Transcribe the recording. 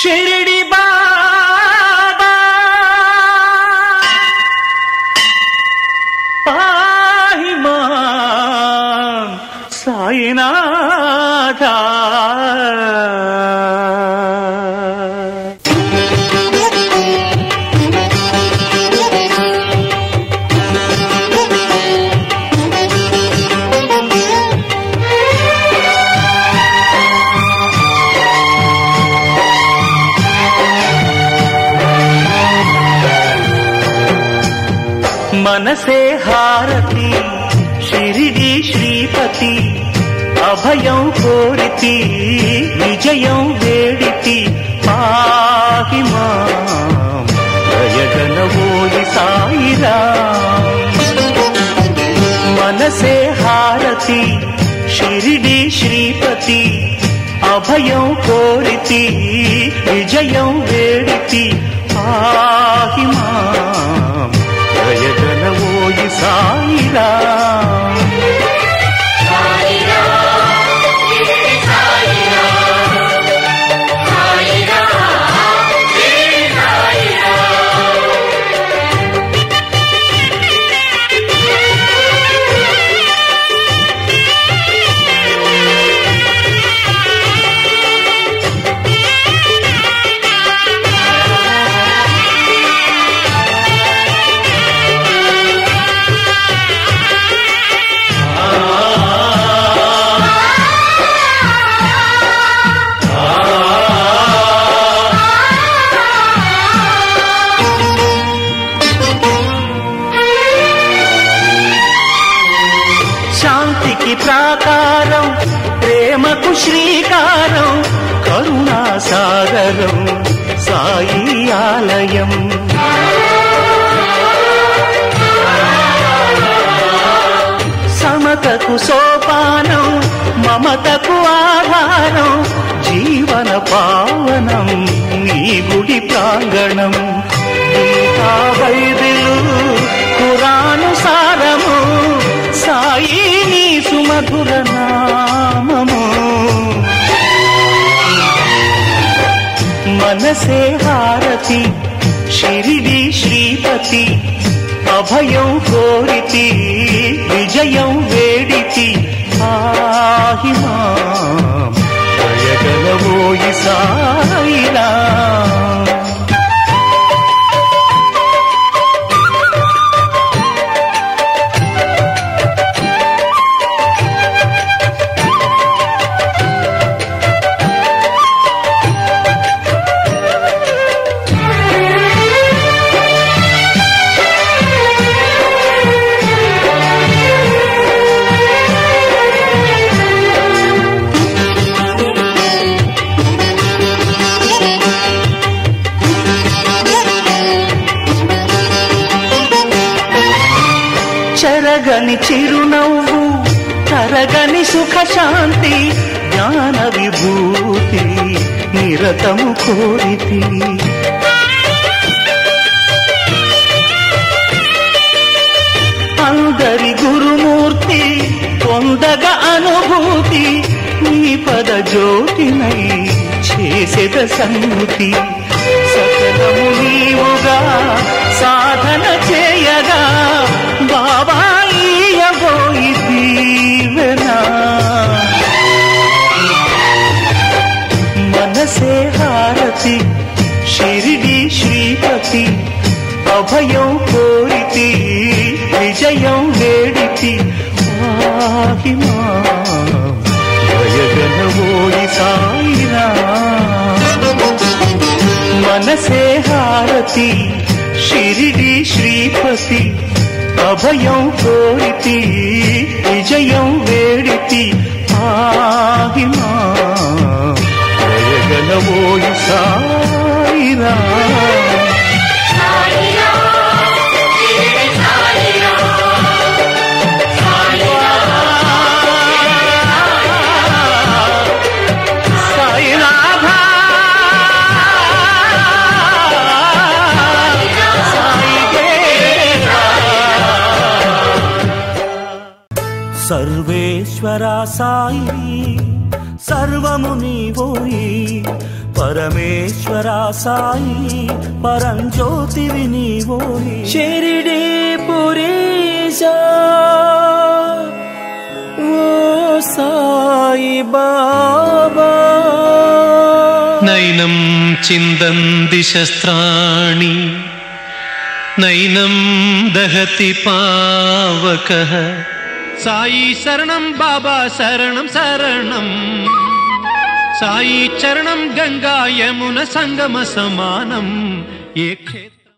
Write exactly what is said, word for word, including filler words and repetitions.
शिरडी बाबा पाहि मां साईनाथा। मनसे हारती शिरडी श्रीपति अभयं कोरिति विजयं वेडिति पाहि मां दयगणवोलि साई राम। मनसे हारति शिरडी श्रीपति अभयं कोरिति विजयं वेडिति पाहि मां जय साई राम। प्राकारं प्रेमकु श्रीकारं करुणासागरं साई आलयं। समतकु सोपानं ममतकु आधारं जीवन पावनं नी गुडि प्रांगणं। गीता वैदिलु कुरानुसारमु साई सुमधुर नाममो। मनसे हारति शिरडी श्रीपति अभयं कोरिति विजयं वेडिति पाहि मां दयगणवोलि साई राम। चरगनि चिरुनव्वु तरगनि सुख शांति ज्ञान विभूति निरतमु कोरिति। अंदरि गुरुमूर्ति पोंदग अनुभूति नी पद ज्योतिनै चेसेद संगति। सकलमु नीवुगा साधन चेयगा मनसे हारति शिरडी श्रीपति अभयं कोरिति विजयं वेडिति पाहि मां दयगणवोलि साई राम। मनसे हारति शिरडी श्रीपति अभयं कोरिति विजयं वेडिति पाहि मां दयगणवोलि साई राम। सर्वेश्वरा साई। सर्वमु नीवोयि परमेश्वरा साई परं ज्योतिवि नीवोयि शिर्डी पुरीसा वो साई बाबा नैनं चिन्दन्ति शस्त्राणि नैनं दहति पावकः साई शरणं बाबा शरणं शरणं साई चरणं गंगा यमुना संगम समानम ये